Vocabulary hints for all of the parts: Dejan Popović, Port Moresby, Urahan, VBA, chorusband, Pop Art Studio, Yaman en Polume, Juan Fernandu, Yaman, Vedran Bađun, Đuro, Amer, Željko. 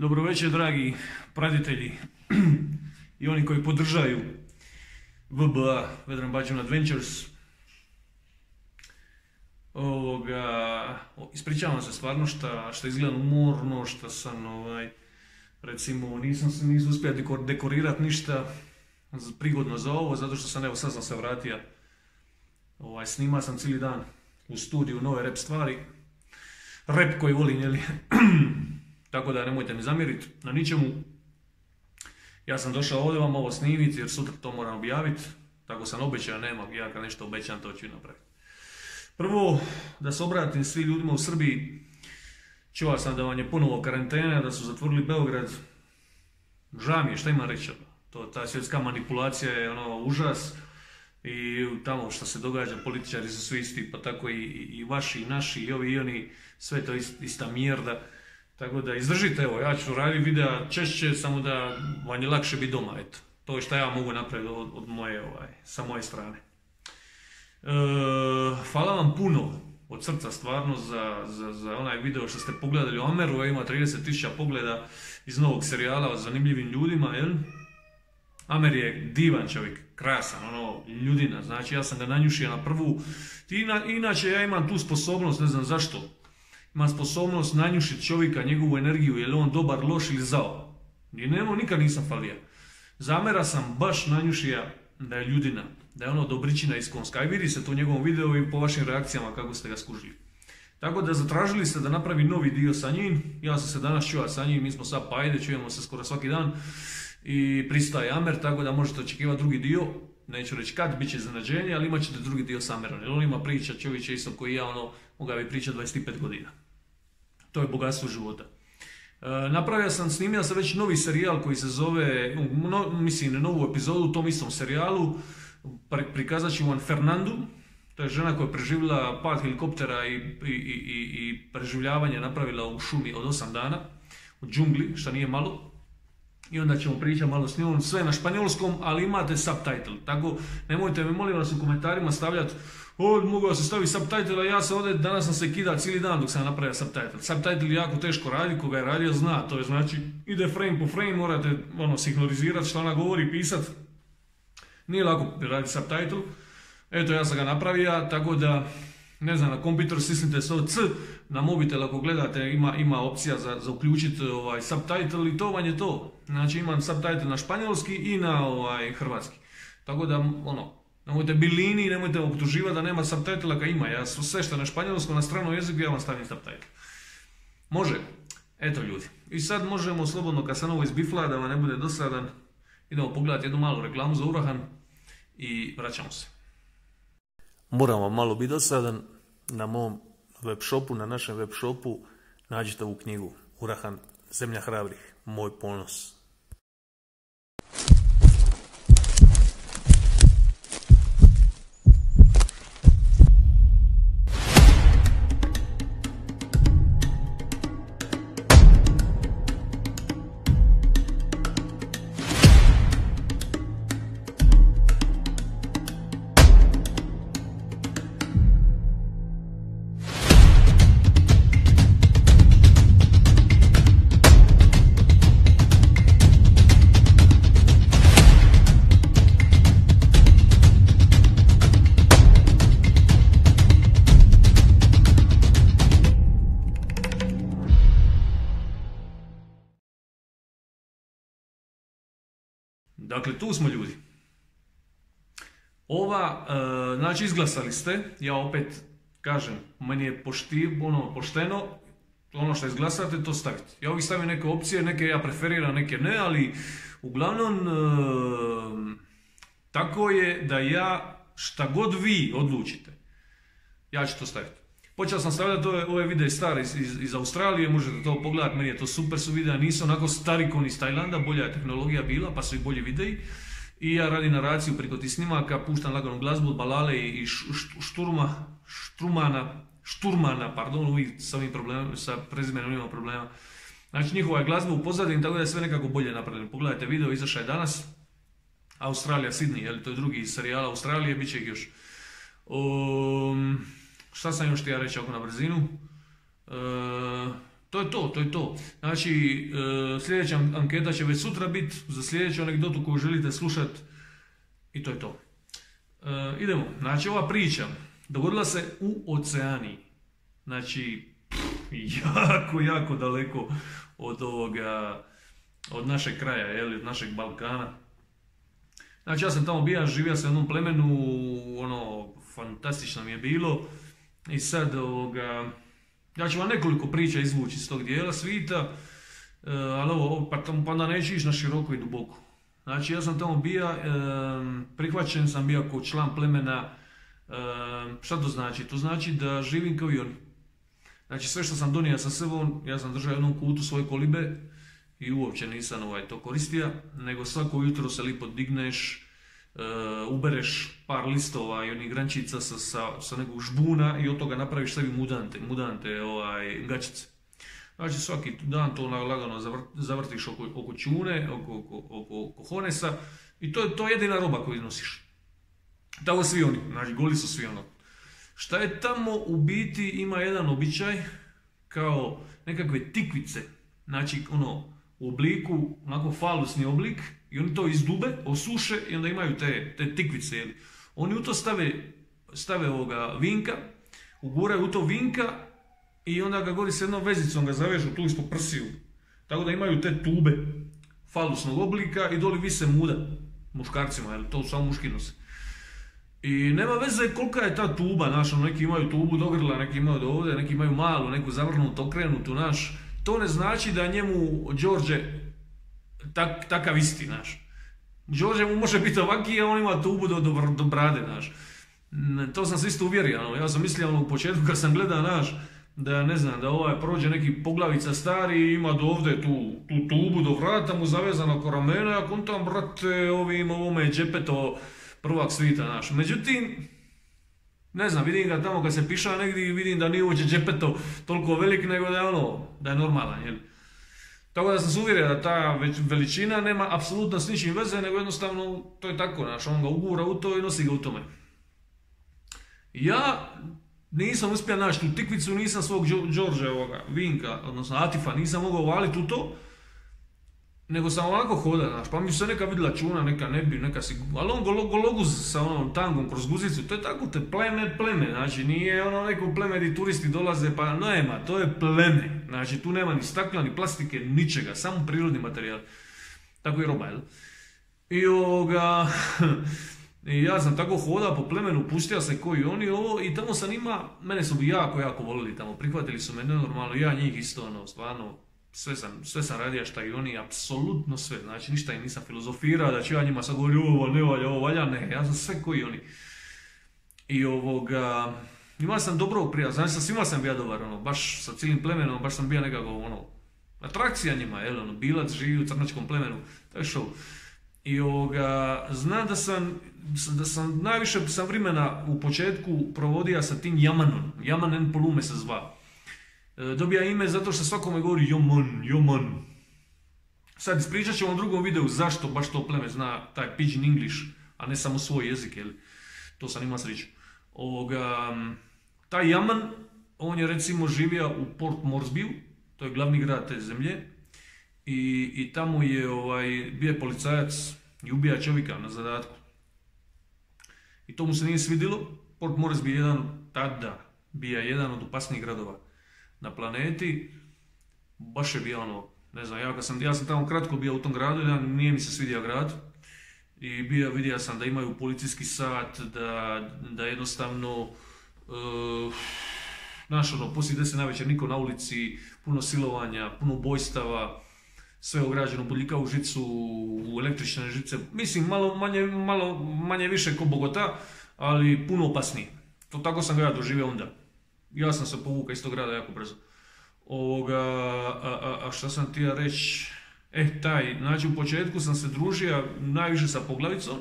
Dobro večer, dragi pratitelji i oni koji podržaju VBA, Vedran Bađun Adventures. Ispričavam se stvarno što izgleda umorno, što sam, recimo, nisam uspio dekorirati ništa prigodno za ovo, zato što sam, evo, sad sam se vratio. Snima sam cijeli dan u studiju nove rap stvari. Rap koji volim, jel? Tako da nemojte mi zamjeriti na ničemu. Ja sam došao ovdje vam ovo snimiti jer sutra to moram objaviti. Tako sam obećao, nema, ja kad nešto obećam to ću napraviti. Prvo, da se obratim svi ljudima u Srbiji. Čuo sam da vam je ponovo karantena, da su zatvorili Beograd. Žao mi je, šta imam reći? Ta svjetska manipulacija je užas. I tamo što se događa, političari su svi isti, pa tako i vaši, i naši, i ovi, i oni. Sve to ista mjerda. Tako da izdržite, evo, ja ću raditi videa češće, samo da vam je lakše biti doma, eto. To je što ja mogu napraviti sa moje strane. Hvala vam puno, od srca stvarno, za onaj video što ste pogledali u Ameru. Ima 30.000 pogleda iz novog serijala o zanimljivim ljudima, jel? Amer je divan čovjek, krasan, ljudina, znači ja sam ga nanjušio na prvu. Inače ja imam tu sposobnost, ne znam zašto. Ima sposobnost nanjušiti čovjeka, njegovu energiju, je li on dobar, loš ili zao. I nemo, nikad nisam falija. Za Amera sam baš nanjušija da je ljudina, da je dobričina iskonska. I vidi se to u njegovom videu i po vašim reakcijama kako ste ga skužili. Tako da zatražili ste da napravi novi dio sa njim. Ja sam se danas čuo sa njim, mi smo sad pa ajde, čujemo se skoro svaki dan. I pristaje Amer, tako da možete očekivati drugi dio. Neću reći kad, bit će iznenađenje, ali imat ćete drugi dio sa Amerom. Jer on ima priča, čovjek je isto koji ja, mogao bi pričati 25 godina. To je bogatstvo života. Napravio sam, snimio sam već novi serijal koji se zove, mislim, novu epizodu u tom istom serijalu. Prikazat ću Juan Fernandu. To je žena koja je preživjela pad helikoptera i preživljavanje napravila u šumi od 8 dana. U džungli, što nije malo. I onda ćemo pričati malo s njom, sve na španjolskom, ali imate subtitle. Tako, nemojte me molim vas u komentarima stavljati mogao se staviti subtitle, a ja se ovdje, danas sam se kidao cijeli dan dok sam napravio subtitle. Subtitle je jako teško radi, ko ga je radio zna, to je znači ide frame po frame, morate sinhronizirati što ona govori, pisat. Nije lako raditi subtitle. Eto, ja sam ga napravio, tako da, ne znam, na kompjuter stisnite C, na mobitel ako gledate ima opcija za uključiti subtitle i to vam je to. Znači imam subtitle na španjolski i na hrvatski. Tako da, nemojte bilini, nemojte optuživati da nema subtitle kad ima. Ja sve što na španjolskom, na stranom jeziku, ja vam stavim subtitle. Može. Eto ljudi. I sad možemo slobodno, kad sam ovo izbifla, da vam ne bude dosadan, idemo pogledati jednu malu reklamu za Urahan i vraćamo se. Moram vam malo biti dosadan, na mom web shopu, na našem web shopu nađite ovu knjigu, Urahan, zemlja hrabrih, moj ponos. Dakle, tu smo ljudi. Znači, izglasali ste, ja opet kažem, meni je pošteno, ono što izglasate, to stavite. Ja ovih stavim neke opcije, neke ja preferiram, neke ne, ali uglavnom, tako je da ja, šta god vi odlučite, ja ću to staviti. Počeo sam stavljati ove videe stare iz Australije, možete to pogledati, meni je to super su videa, nisu onako stari kon iz Tajlanda, bolja je tehnologija bila, pa su i bolji videi. I ja radim naraciju preko tih snimaka, puštam laganu glazbu od Balale i Štrumana, pardon, uvijek sa prezimenom imam problema. Znači njihova je glazba u pozadini, tako da je sve nekako bolje napravljeno. Pogledajte video, izašao je danas, Australija, Sydney, to je drugi serijal Australije, bit će ih još. Šta sam još ti ja reći oko na brzinu? To je to, to je to. Znači, sljedeća anketa će već sutra biti za sljedeću anegdotu koju želite slušati i to je to. Idemo, znači ova priča dogodila se u oceani. Znači, jako, jako daleko od ovoga, od našeg kraja, jel, od našeg Balkana. Znači, ja sam tamo bio, živio sam u jednom plemenu, ono, fantastično mi je bilo. I sad, ovoga, ja ću vam nekoliko priča izvući iz tog dijela svita, ali ovo, pa onda neću ići na široko i duboko. Znači, ja sam tamo bio, prihvaćen sam bio kao član plemena. Šta to znači? To znači da živim kao i oni. Znači, sve što sam donio sa sobom, ja sam držao u jednom kutu svoje kolibe i uopće nisam to koristio, nego svako jutro se lipo digneš, ubereš par listova i onih grančica sa nekog žbuna i od toga napraviš sebi mudante gačice. Znači svaki dan to lagano zavrtiš oko čune, oko honesa i to je jedina roba koju nosiš. Tako svi oni, znači goli su svi ono. Šta je tamo u biti ima jedan običaj kao nekakve tikvice, znači ono u obliku, onako falusni oblik i oni to izdube, osuše i onda imaju te tikvice. Oni u to stave ovoga vinka, uguraju u to vinka i onda ga gori s jednom vezicom ga zavežu tu ispod prsiju. Tako da imaju te tube falusnog oblika i doli vise muda muškarcima, jer to samo muški nose. I nema veze kolika je ta tuba, znaš, neki imaju tubu do grla, neki imaju do ovdje, neki imaju malu, neku zavrnutu, okrenutu, znaš. To ne znači da njemu Đorđe takav isti, znaš. Đorđe mu može biti ovaki, a on ima tubu do brade, znaš. To sam se isto uvjerio, ja sam mislio u početku kad sam gledao, znaš, da ne znam, da ovaj prođe neki poglavica stari, ima do ovdje tu tubu do vrata, mu zavezano oko ramena, ako on tam, brate, ovome džepeto, prvak svita, znaš. Međutim, ne znam, vidim ga tamo kad se piša negdje i vidim da nije uopće džepeto toliko velik, nego da je ono, da je normalan, jel? Tako da sam se uvjerio da ta veličina nema apsolutno s ničim veze, nego jednostavno to je tako, znaš, on ga ugura u to i nosi ga u tome. Ja nisam uspio naći tu tikvicu, nisam svog Đorđevoga vinka, odnosno Atifa, nisam mogao valiti u to, nego sam onako hoda, znaš, pa mi se neka vidjela čuna, neka nebi, neka si, ali on gologuz sa onom tangom kroz guzicu, to je tako te pleme, znači nije ono neko pleme gdje turisti dolaze, pa nema, to je pleme, znači tu nema ni stakla, ni plastike, ničega, samo prirodni materijal, tako i roba, jel? I ovoga, ja sam tako hodao po plemenu, pustio se koji oni ovo i tamo sam ima, mene su bi jako, jako volili tamo, prihvatili su me nenormalno, ja njih isto, ono, stvarno, sve sam radio šta i oni, apsolutno sve, znači ništa im nisam filozofirao da ću ja njima sad govoriti ovo valja, ne, ja sam sve koji oni. I ovoga, imao sam dobrog prijatelja, znači sa svima sam bio dobar, ono, baš sa cijelim plemenom, baš sam bio nekako, ono, atrakcija njima, jel, ono, Bilac živi u crnačkom plemenu, to je show. I ovoga, znam da sam najviše sam vremena u početku provodio sa tim Jamanom, Yaman en Polume se zvao. Dobija ime zato što svakome govori Yaman. Sad ispričat ću vam u drugom videu zašto baš to pleme zna taj Pidgin English, a ne samo svoj jezik, jel? To sam imao sreću. Taj Yaman, on je recimo živio u Port Moresbyu, to je glavni grad te zemlje, i tamo je bio policajac i ubija čovjeka na zadatku. I to mu se nije svidilo, Port Moresby je tada bio jedan od opasnijih gradova na planeti, baš je bio ono, ne znam, ja sam tamo kratko bio u tom gradu, nije mi se svidio grad i vidio sam da imaju policijski sat, da jednostavno, znaš ono, poslije 10 navečer niko na ulici, puno silovanja, puno ubojstava, sve ograđeno bodljika u žicu, u električne žice, mislim malo manje više ko Bogota, ali puno opasnije. To tako sam ga ja doživio onda. Ja sam se povukao iz tog grada jako brzo. A šta sam ti ja reći? Znači u početku sam se družio najviše sa Poglavicom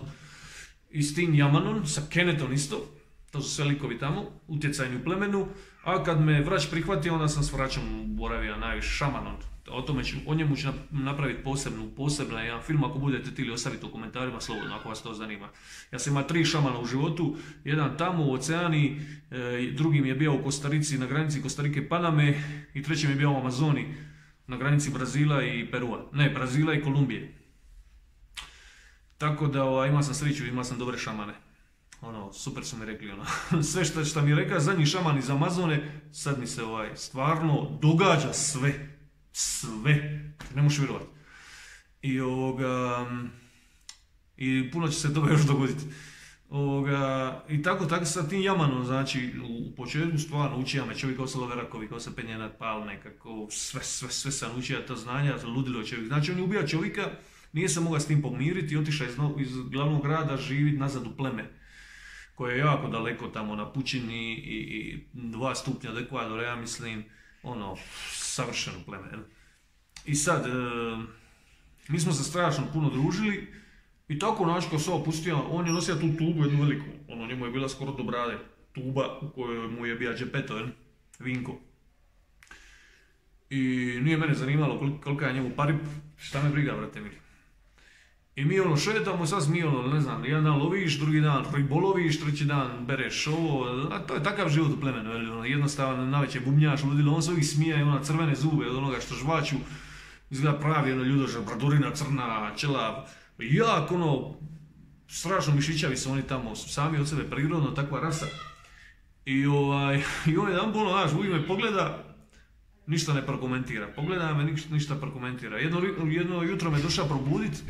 i s tim Yamanom, sa Kenetom isto. To su sve likovi tamo, utjecajni u plemenu. A kad me Vrać prihvatio, onda sam s Vraćom boravio najviše, Šamanom. o njemu ću napraviti posebna jedan film, ako budete htjeli ostaviti u komentarima slobodno, ako vas to zanima. Ja sam imao 3 šamana u životu, jedan tamo u Oceani, drugi mi je bio u Kostarici, na granici Kostarike i Paname, i treći mi je bio u Amazoni, na granici Brazila i Perua, ne, Brazila i Kolumbije. Tako da imao sam sreću, imao sam dobre šamane. Ono, super su mi rekli, ono, sve što mi je rekao zadnji šaman iz Amazone, sad mi se stvarno događa sve, ne možeš vjerovati. I puno će se toga još dogoditi. I tako sa tim Yamanom, znači, u početku stvarno učija me čovjek, kao se loverakovi, kao se penje nad pal nekako, sve sam učija ta znanja, ludilo je čovjek. Znači, on je ubija čovjeka, nije se mogao s tim pomiriti i otišao iz glavnog grada živjeti nazad u pleme, koje je jako daleko tamo na pučini i 2 stupnja od Ekvadora, ja mislim, ono, savršeno pleme. I sad, mi smo se strašno puno družili i tako način kao se opustio, on je nosio tu tubu jednu veliku, ono, njemu je bila skoro do brade, tuba u kojoj mu je bio džepeto, Vinko. I nije mene zanimalo kolika je njemu parip, šta me briga, brate mili. I mi ono šetamo, sad mi ono, ne znam, jedan dan loviš, drugi dan riboloviš, treći dan bereš ovo, a to je takav život u plemenu, jednostavno naveće bumnjaš, ludilo, on se uvijek smije, ima crvene zube od onoga što žvaću, izgleda pravi ono ljudoža, bradurina crna, čelav, jak ono, strašno mišićavi su oni tamo, sami od sebe, prirodno, takva rasa. I on jedan puno, znaš, uvijek me pogleda, ništa ne prokomentira, pogleda me, ništa prokomentira. Jedno jutro me došao probudit,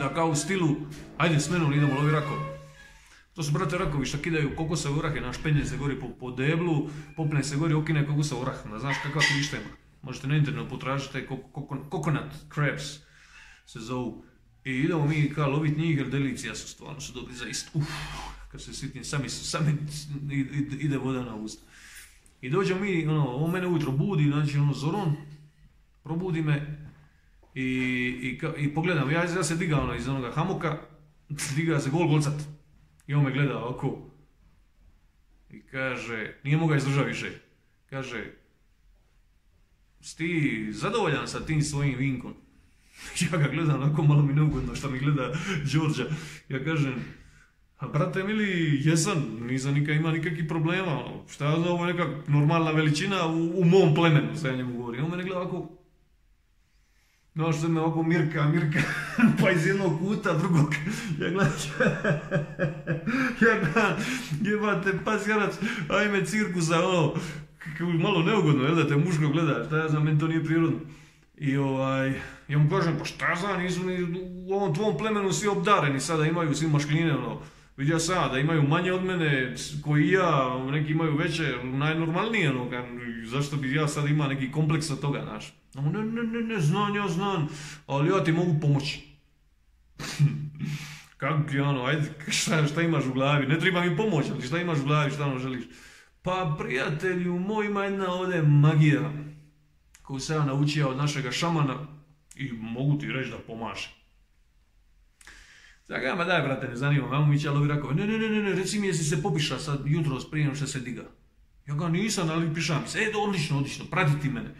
da kao u stilu, ajde s menom idemo lovi rakove. To su brate rakovi što kidaju kokose u orahe, naš penje se gori po deblu, popne se gori, okine kokosa u orah, da znaš kakva klišta ima. Možete na internetu potražiti, coconut crabs se zovu. I idemo mi kao lovit njih jer delicija su, stvarno su dobri za istu. Uff, kad se sitnim, sami ide voda na usta. I dođemo mi, on mene ujutro budi, znači ono zoron, probudi me, i pogledam, ja se diga ono iz onoga hamoka, diga se golcat i on me gleda ovako i kaže, nije mogao izdržati više, kaže, ti zadovoljan sa tim svojim Vinkom? Ja ga gledam ovako, malo mi neugodno što mi gleda Đorđa, ja kažem, a brate mili, jesam, nisam nikad imao nikakvih problema, šta je ovo neka normalna veličina u mom plemenu, sad ja njemu govorim, on mene gleda ovako. No što me ovako Mirka, pa iz jednog kuta, drugog, ja gledam, jebate pas jarac, ajme cirkusa, ono, malo neugodno, jel da te muško gleda, šta ja znam, meni to nije prirodno. I ja mu kažem, pa šta znam, nisu u ovom tvom plemenu svi obdareni sada, imaju svi maškline, ono, vidio sam da imaju manje od mene, koji ja, neki imaju veće, najnormalnije, ono, zašto bi ja sad imao neki kompleks od toga, znaš. Ne, znam, ali ja ti mogu pomoći. Kako je ono, ajde, šta imaš u glavi, ne treba mi pomoći, ali šta imaš u glavi, šta ono želiš? Pa prijatelju moj, ima jedna ovdje magija koju sam ja naučio od našega šamana i mogu ti reći da pomaže. Sada gledam, daj brate, ne zanimam, ajmo mi će lovi rakove, ne, reci mi jesi se popiša sad jutro prije što se diga. Ja ga nisam, ali pišam se, odlično, pratiti mene.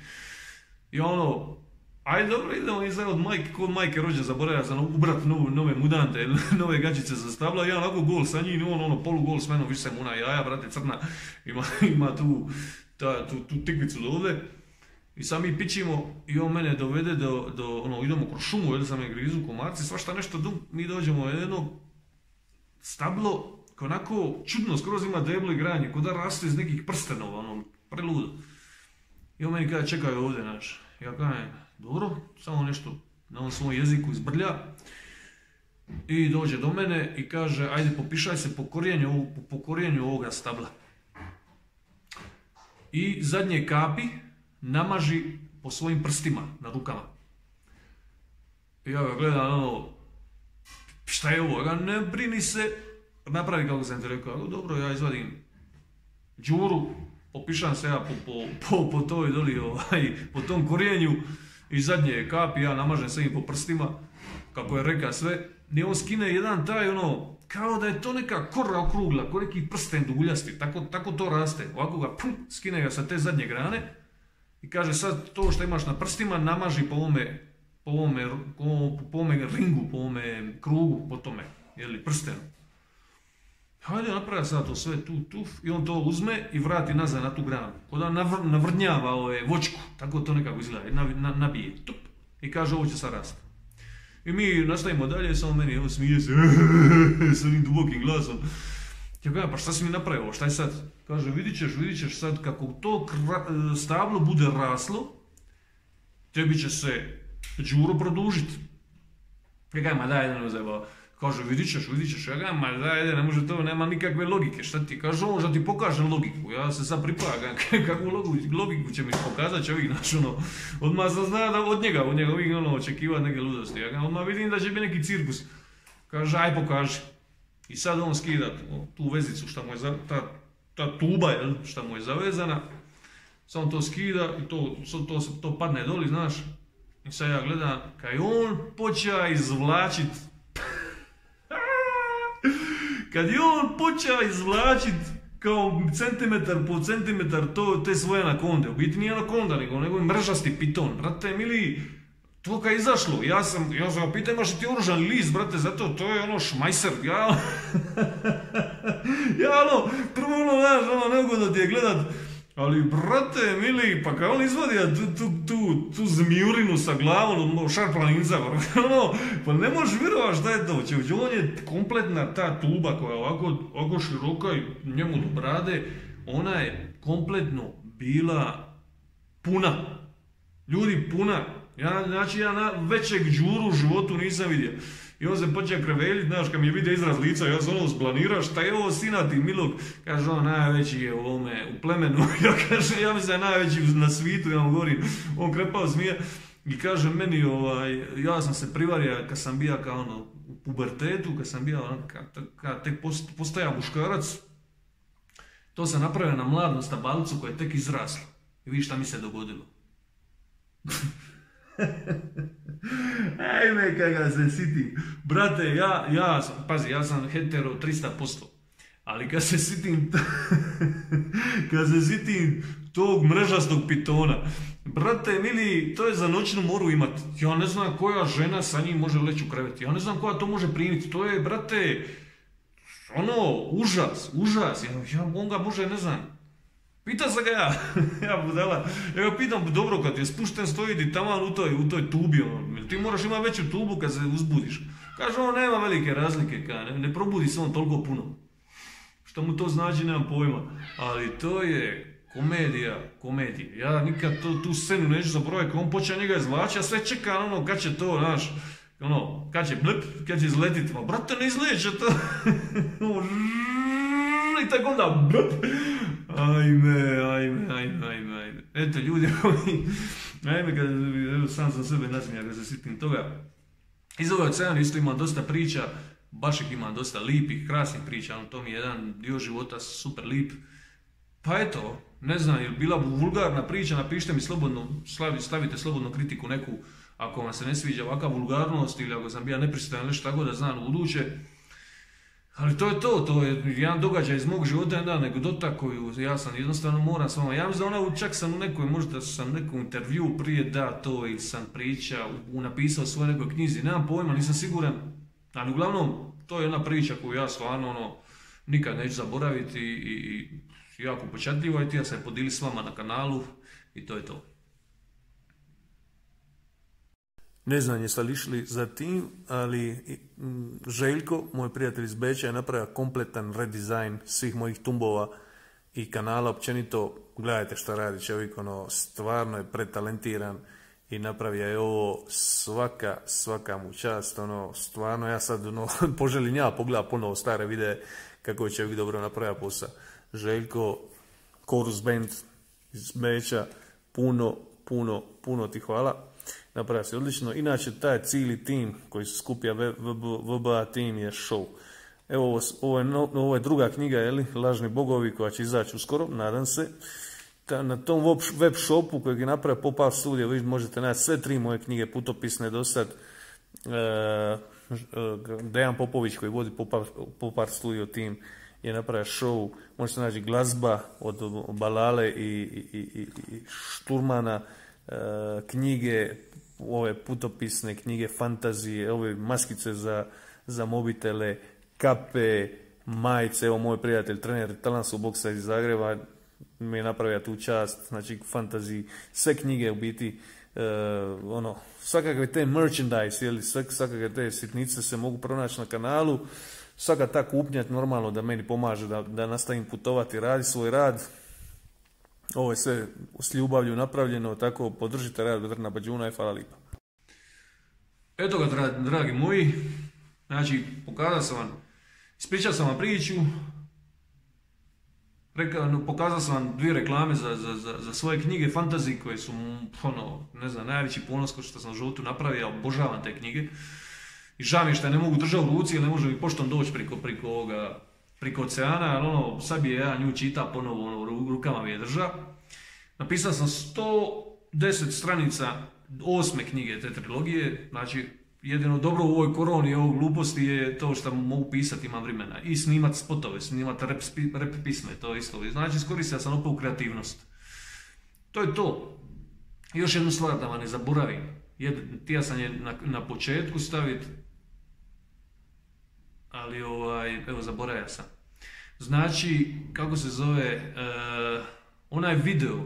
I ono, ajde dobro, idemo i sad kod majke rođe zaboravio sam ubrat nove mudante, nove gađice za stabla, ja onako gol sa njim, ono polu gol s menom, više sam ona jaja, brate, crna, ima tu tikvicu do ovdje. I sad mi pićimo i on mene dovede do, ono, idemo kroz šumu, jel sam je grizu, komarci, svašta nešto, mi dođemo jedno stablo koje onako čudno skroz ima deblo i granje, ko da raste iz nekih prstenova, ono, preludo. I on meni kada čekaju ovdje, znaš, ja kajem, dobro, samo nešto na ovom svom jeziku izbrlja i dođe do mene i kaže, ajde popišaj se po korijenju ovoga stabla i zadnje kapi namaži po svojim prstima na rukama. I ja ga gledam, ono, šta je ovo, ja ne brini se, napravi kako sam ti rekao, dobro, ja izvadim džuru, popišam se ja po tom korijenju i zadnje kapi, ja namažem se im po prstima, kako je reka sve. I on skine jedan taj ono, kao da je to neka kora okrugla, ko neki prsten duguljasti, tako to raste. Ovako ga, skine ga sa te zadnje grane I kaže, sad to što imaš na prstima namaži po ovome ringu, po ovome krugu, po tome, jeli, prstenu. Hajde, napravi sad to sve tu, i on to uzme i vrati nazad na tu granu. Kada navrnjava voćku, tako to nekako izgleda, nabije, tup, i kaže, ovo će sad rasti. I mi nastavimo dalje, samo meni, evo, smije se, s onim dubokim glasom. Ja gledam, pa šta si mi napravio, šta je sad? Kaže, vidit ćeš sad kako to stablo bude raslo, tebi će se đuro produžiti. Ja gledam, ma daj, ne zajebava. Kaže, vidit ćeš, ja gledam, ma daj, ne može to, nema nikakve logike, šta ti kaže on, šta ti pokaže logiku, ja se sad pripravljam, kakvu logiku će mi pokazat će ovih, znaš, ono, odmah sam zna da od njega ovih, ono, očekivat neke ludosti, ja gledam, odmah vidim da će biti neki cirkus, kaže, aj pokaži. I sad on skida tu vezicu, šta mu je ta tuba, šta mu je zavezana, samo to skida i to padne doli, znaš, i sad ja gledam, kaj on počeo izvlačit, kad je on počeo izvlačit kao centimetar po centimetar te svoje anakonde, u biti nije anakonda, nego je mrežasti piton, brate mili, to kad je izašlo, ja sam ga pitan, imaš ti oružan list, brate, zato to je ono šmajser, ja ono, prvo ono, znaš, ono, neugodno ti je gledat, ali brate, mili, pa kad on izvadi tu zmijurinu sa glavom, ono, šarplaninca, ono, pa ne možeš vjerovati šta je to, će on je kompletna ta tuba koja je ovako široka i njemu do brade, ona je kompletno bila puna, ljudi puna. Znači ja većeg džuru u životu nisam vidio. I on se počeo kreveljit, znaš, kad mi je vidio izraz lica, ja se ono splanirao, šta je ovo sina ti milog? Kaže on, najveći je u ovome, u plemenu, ja kažem, ja mislim da je najveći na svijetu, ja mu govorim, on krepao smije i kaže meni, ja sam se privario kad sam bio kao ono u pubertetu, kad sam bio kad tek postaja muškarac, to sam napravio na mladom stabalicu koja je tek izrasla. I vidi šta mi se dogodilo. Ajme kada se sitim, brate, ja sam, pazi, ja sam hetero 300%, ali kad se sitim tog mrežastog pitona, brate mili, to je za noćnu moru imat, ja ne znam koja žena sa njim može leći u krevet, ja ne znam koja to može primiti, to je, brate, ono, užas, on ga može, ne znam. Pita se ga ja budala, ja ga pitam, dobro, kad je spušten stoji ti taman u toj tubi, ti moraš imati veću tubu kad se uzbudiš. Kaže, ono, nema velike razlike, ne probudi se on toliko puno. Što mu to znači, nemam pojma, ali to je komedija. Ja nikad tu scenu neću zaboraviti, kad on počeo njega izvlačiti, a sve čeka, ono, kad će to, znaš, ono, kad će blip, kad će izletiti, ma, brate, ne izleće to, i tako onda, blip. Ajme. Eto ljudi, ajme, sam za sebe nasmijem kada se sitim toga. Iz ove oceane isto imam dosta priča, baš ih imam dosta lijepih, krasnih priča, to mi je jedan dio života super lijep. Pa eto, ne znam, je li bila vulgarna priča, napišite mi slobodno, stavite slobodnu kritiku neku, ako vam se ne sviđa ovakva vulgarnost ili ako sam bio nepristojan, nešto tako da znam u buduće. Ali to je to je jedan događaj iz mog života, jedna anegdota koju ja sam jednostavno moram s vama, ja mislim da ona čak sam u nekoj, možda sam nekom intervju prije da to ili sam pričao, napisao svoje nekoj knjizi, nemam pojma, nisam siguran, ali uglavnom to je jedna priča koju ja stvarno ono nikad neću zaboraviti i jako upečatljiva i ja sam je podijelio s vama na kanalu i to je to. Ne znam jeste li išli za tim, ali Željko, moj prijatelj iz Beča, je napravio kompletan redizajn svih mojih tumbova i kanala. Općenito, gledajte šta radi čovjek, ono, stvarno je pretalentiran i napravio je ovo svaka mu čast, ono, stvarno, ja sad, ono, poželim ja pogledam ponovo stare videe kako je čovjek dobro napravio posao. Željko, chorusband iz Beča, puno ti hvala. Napravio se odlično. Inače, taj cijeli tim koji se skupija VBA tim je show. Evo, ovo je druga knjiga, Lažni bogovi, koja će izaći uskoro, nadam se. Na tom web shopu kojeg je napravio Pop Art Studio, vi možete naći sve tri moje knjige putopisne do sad. Dejan Popović koji vodi Pop Art Studio tim je napravio show, može se naći glazba od Balale i Štrumana, knjige, ove putopisne knjige, fantazije, ove maskice za mobitele, kape, majice. Evo moj prijatelj, trener Talanskog boksa iz Zagreba, mi je napravio tu čast, znači fantaziji, sve knjige u biti, ono, svakakve te merchandise, jeli, svakakve te sitnice se mogu pronaći na kanalu. Svaka ta kupnja normalno da meni pomaže da nastavim putovati, raditi svoj rad. Ovo je sve s ljubavlju napravljeno, tako podržite rad Vedrana Bađuna i hvala lipa. Eto ga, dragi moji, znači pokazao sam vam, ispričao sam vam priču, pokazao sam vam dvije reklame za svoje knjige fantasy koje su, ono, ne znam, najveći ponos koji što sam u životu napravio, obožavam te knjige. I žao mi je što ne mogu držati u ruci jer ne može mi poštom doći priko oceana, ali ono, sad bi ja nju čita ponovo, ono, rukama mi je drža. Napisao sam 110 stranica 8. knjige te trilogije, znači jedino dobro u ovoj koroni i ovoj gluposti je to što mogu pisati, imam vremena. I snimat spotove, snimat rap pisme, to isto. Znači iskoristio sam opet u kreativnost. To je to. Još jednu stvar da vam ne zaboravim. Htio sam je na početku staviti, ali evo zaboravio sam. Znači, kako se zove, onaj video,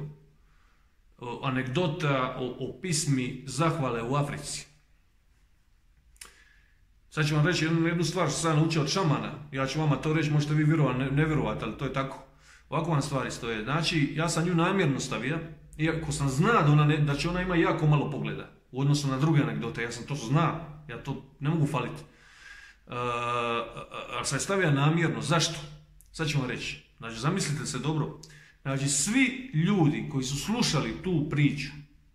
anegdota o pismi zahvale u Africi. Sad ću vam reći jednu stvar što sam naučio od šamana, ja ću vama to reći, možete vi vjerovati, ne vjerovati, ali to je tako. Ovako vam stvari stoje, znači ja sam nju namjerno stavio, iako sam znao da će ona ima jako malo pogleda u odnosu na druge anegdote, ja sam to znao, ja to ne mogu faliti. Ali sam je stavio namjerno, zašto? Sad ću vam reći, znači zamislite se dobro, znači svi ljudi koji su slušali tu priču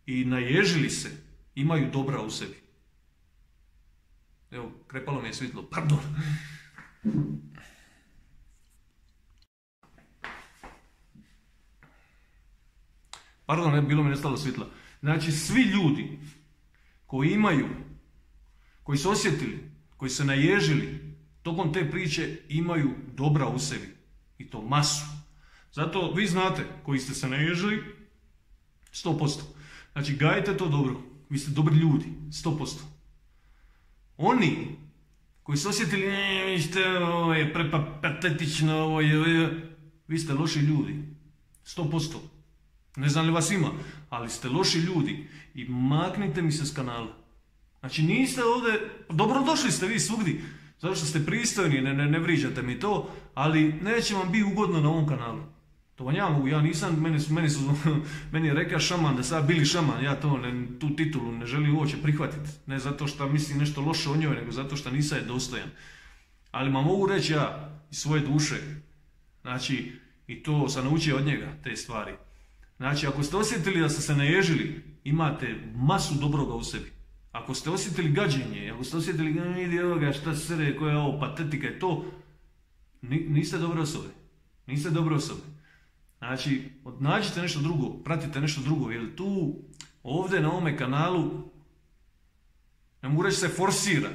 i naježili se, imaju dobra u sebi. Evo, krepalo mi je svjetlo, pardon. Pardon, bilo mi nestalo svjetla. Znači, svi ljudi koji imaju, koji su osjetili, koji su naježili, tokom te priče imaju dobra u sebi. I to masu. Zato vi znate koji ste se naježili, 100%. Znači, gajite to dobro. Vi ste dobri ljudi, 100%. Oni koji su osjetili, ovo je prepatetično, ovo je... Vi ste loši ljudi, 100%. Ne znam li vas ima, ali ste loši ljudi i maknite mi se s kanala. Znači niste ovdje, dobrodošli ste vi svugdje, zato što ste pristojni, ne vriđate mi to, ali neće vam biti ugodno na ovom kanalu. To vam ja mogu, ja nisam, meni je rekao šaman da sad bili šaman, ja tu titulu ne želim uopće prihvatiti. Ne zato što mislim nešto loše o njoj, nego zato što nisam je dostojan. Ali ma mogu reći ja iz svoje duše, znači i to sam naučio od njega, te stvari. Znači, ako ste osjetili da ste se naježili, imate masu dobroga u sebi. Ako ste osjetili gađenje, ako ste osjetili šta sere, koja je ovo patetika i to, niste dobre osobe. Niste dobre osobe. Znači, nađite nešto drugo, pratite nešto drugo, jer tu, ovdje na ovome kanalu, ne mogu reći se forsira,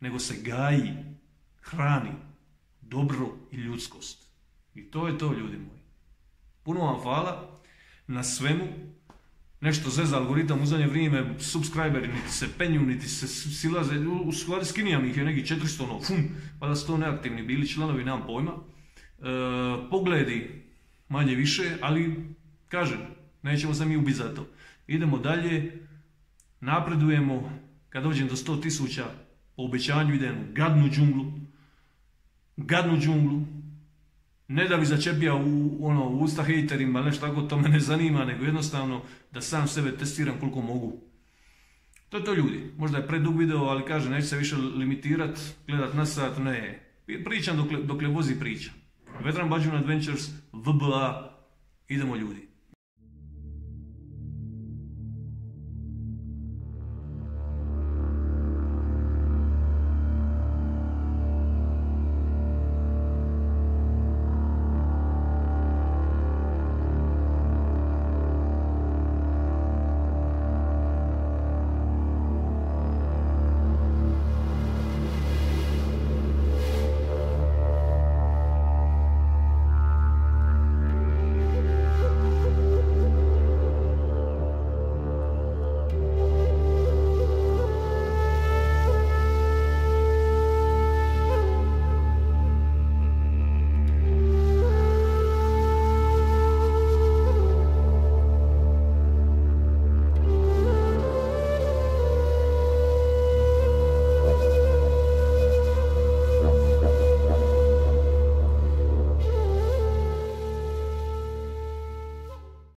nego se gaji, hrani, dobro i ljudskost. I to je to, ljudi moji. Puno vam hvala na svemu, nešto zez algoritam, u zadnje vrijeme subscriberi niti se penju, niti se silaze, u skladi skinijam ih je neki 400, ono, fum, pa da su to neaktivni bili članovi, nemam pojma. Pogledi manje više, ali kažem, nećemo se mi ubiti za to. Idemo dalje, napredujemo, kad dođem do 100 000, po obećanju idem u gadnu džunglu, ne da bi začepija u usta hejterima, nešto tako, to me ne zanima, nego jednostavno da sam sebe testiram koliko mogu. To je to, ljudi. Možda je predug video, ali kažem, neću se više limitirat, gledat na sat, ne. Pričam dokle vozi priča. Vedran Bađun Adventures, VBA, idemo ljudi.